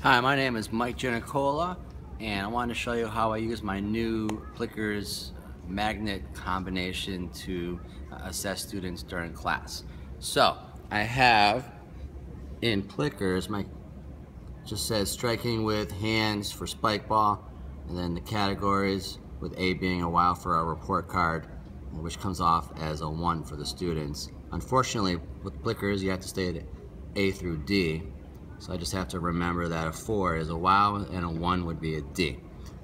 Hi, my name is Mike Ginicola, and I wanted to show you how I use my new Plickers magnet combination to assess students during class. So I have in Plickers, my just says striking with hands for spike ball, and then the categories with A being a wow for our report card, which comes off as a 1 for the students. Unfortunately, with Plickers you have to stay at A through D. So I just have to remember that a 4 is a wow and a 1 would be a D.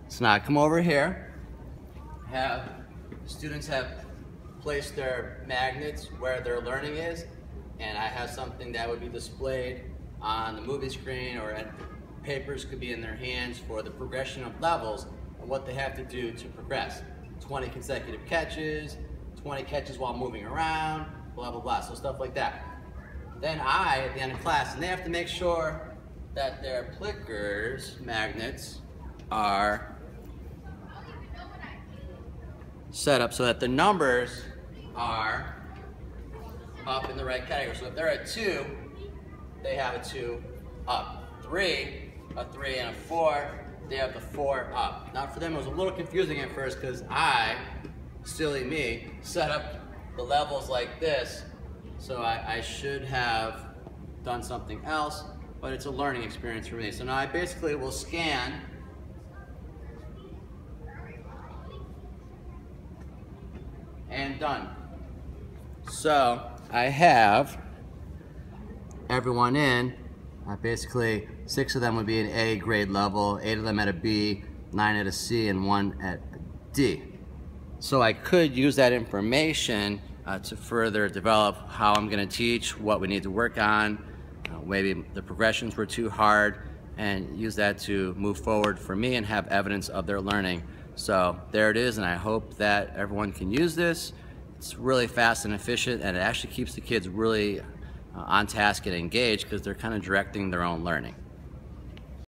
So now I come over here, the students have placed their magnets where their learning is, and I have something that would be displayed on the movie screen, or papers could be in their hands for the progression of levels and what they have to do to progress. 20 consecutive catches, 20 catches while moving around, blah, blah, blah, so stuff like that. Then I, at the end of class, and they have to make sure that their Plickers magnets are set up so that the numbers are up in the right category. So if they're at 2, they have a 2 up. 3, a 3 and a 4, they have the 4 up. Now for them it was a little confusing at first because I, silly me, set up the levels like this. So I should have done something else, but it's a learning experience for me. So now I basically will scan and done. So I have everyone in. Basically 6 of them would be an A grade level, 8 of them at a B, 9 at a C, and 1 at a D. So I could use that information to further develop how I'm going to teach, what we need to work on, maybe the progressions were too hard, and use that to move forward for me and have evidence of their learning. So there it is, and I hope that everyone can use this. It's really fast and efficient, and it actually keeps the kids really on task and engaged because they're kind of directing their own learning.